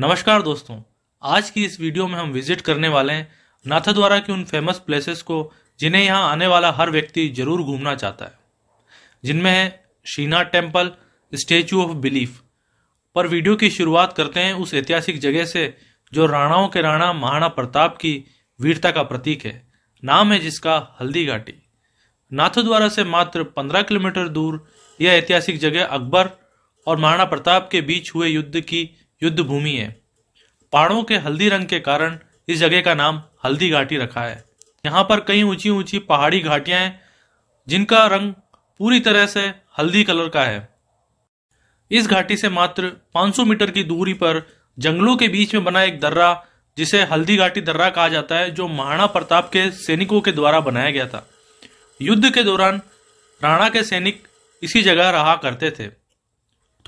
नमस्कार दोस्तों, आज की इस वीडियो में हम विजिट करने वाले हैं नाथद्वारा की उन फेमस प्लेसेस को जिन्हें यहाँ आने वाला हर व्यक्ति जरूर घूमना चाहता है, जिनमें है Shrinath temple, statue of belief. पर वीडियो की शुरुआत करते हैं उस ऐतिहासिक जगह से जो राणाओं के राणा महाराणा प्रताप की वीरता का प्रतीक है। नाम है जिसका हल्दी घाटी। नाथद्वारा से मात्र 15 किलोमीटर दूर यह ऐतिहासिक जगह अकबर और महाराणा प्रताप के बीच हुए युद्ध की युद्ध भूमि है। पहाड़ों के हल्दी रंग के कारण इस जगह का नाम हल्दी घाटी रखा है। यहाँ पर कई ऊंची ऊंची पहाड़ी घाटियां हैं जिनका रंग पूरी तरह से हल्दी कलर का है। इस घाटी से मात्र 500 मीटर की दूरी पर जंगलों के बीच में बना एक दर्रा, जिसे हल्दी घाटी दर्रा कहा जाता है, जो महाराणा प्रताप के सैनिकों के द्वारा बनाया गया था। युद्ध के दौरान राणा के सैनिक इसी जगह रहा करते थे।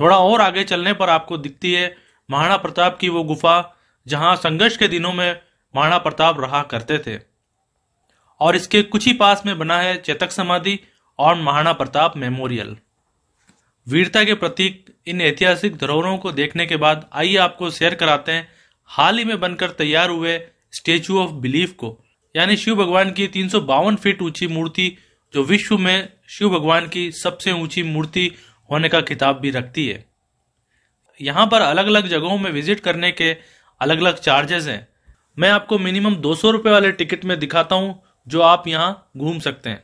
थोड़ा और आगे चलने पर आपको दिखती है महाराणा प्रताप की वो गुफा जहां संघर्ष के दिनों में महाराणा प्रताप रहा करते थे, और इसके कुछ ही पास में बना है चेतक समाधि और महाराणा प्रताप मेमोरियल। वीरता के प्रतीक इन ऐतिहासिक धरोहरों को देखने के बाद आइए आपको शेयर कराते हैं हाल ही में बनकर तैयार हुए स्टैच्यू ऑफ बिलीफ को, यानी शिव भगवान की 352 फीट ऊंची मूर्ति, जो विश्व में शिव भगवान की सबसे ऊंची मूर्ति होने का खिताब भी रखती है। यहाँ पर अलग अलग जगहों में विजिट करने के अलग अलग चार्जेस हैं। मैं आपको मिनिमम 200 रुपये वाले टिकट में दिखाता हूँ जो आप यहाँ घूम सकते हैं।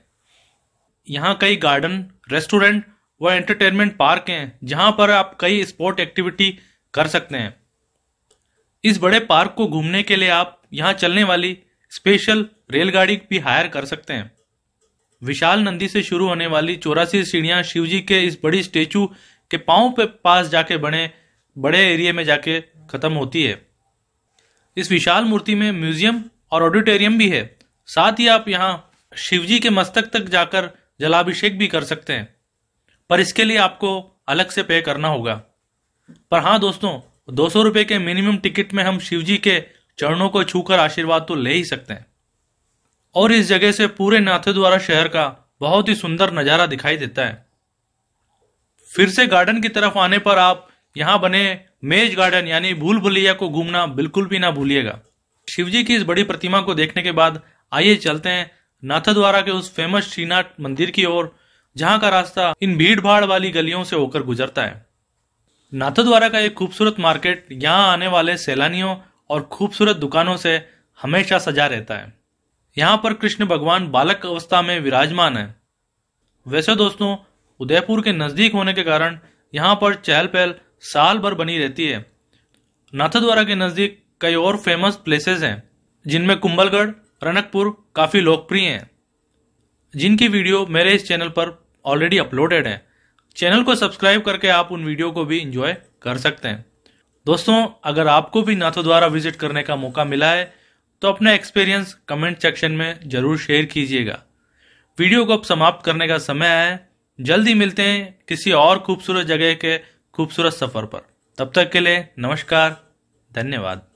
यहाँ कई गार्डन, रेस्टोरेंट व एंटरटेनमेंट पार्क हैं जहाँ पर आप कई स्पोर्ट एक्टिविटी कर सकते हैं। इस बड़े पार्क को घूमने के लिए आप यहाँ चलने वाली स्पेशल रेलगाड़ी भी हायर कर सकते हैं। विशाल नंदी से शुरू होने वाली 84 सीढ़ियाँ शिवजी के इस बड़ी स्टेचू के पाँव पे पास जाके बड़े एरिया में जाके खत्म होती है। इस विशाल मूर्ति में म्यूजियम और ऑडिटोरियम भी है। साथ ही आप यहाँ शिवजी के मस्तक तक जाकर जलाभिषेक भी कर सकते हैं, पर इसके लिए आपको अलग से पे करना होगा। पर हाँ दोस्तों, 200 रुपये के मिनिमम टिकट में हम शिवजी के चरणों को छूकर आशीर्वाद तो ले ही सकते हैं, और इस जगह से पूरे नाथद्वारा शहर का बहुत ही सुंदर नज़ारा दिखाई देता है। फिर से गार्डन की तरफ आने पर आप यहाँ बने मेज गार्डन यानी भूल भुलैया को घूमना बिल्कुल भी ना भूलिएगा। शिवजी की इस बड़ी प्रतिमा को देखने के बाद आइए चलते हैं नाथद्वारा के उस फेमस श्रीनाथ मंदिर की ओर, जहाँ का रास्ता इन भीड़ भाड़ वाली गलियों से होकर गुजरता है। नाथद्वारा का एक खूबसूरत मार्केट यहाँ आने वाले सैलानियों और खूबसूरत दुकानों से हमेशा सजा रहता है। यहाँ पर कृष्ण भगवान बालक अवस्था में विराजमान है। वैसे दोस्तों, उदयपुर के नजदीक होने के कारण यहाँ पर चहल पहल साल भर बनी रहती है। नाथद्वारा के नजदीक कई और फेमस प्लेसेस हैं जिनमें कुंभलगढ़, रणकपुर काफी लोकप्रिय हैं, जिनकी वीडियो मेरे इस चैनल पर ऑलरेडी अपलोडेड है। चैनल को सब्सक्राइब करके आप उन वीडियो को भी इंजॉय कर सकते हैं। दोस्तों, अगर आपको भी नाथद्वारा विजिट करने का मौका मिला है तो अपना एक्सपीरियंस कमेंट सेक्शन में जरूर शेयर कीजिएगा। वीडियो को अब समाप्त करने का समय आया है। जल्दी मिलते हैं किसी और खूबसूरत जगह के खूबसूरत सफर पर। तब तक के लिए नमस्कार, धन्यवाद।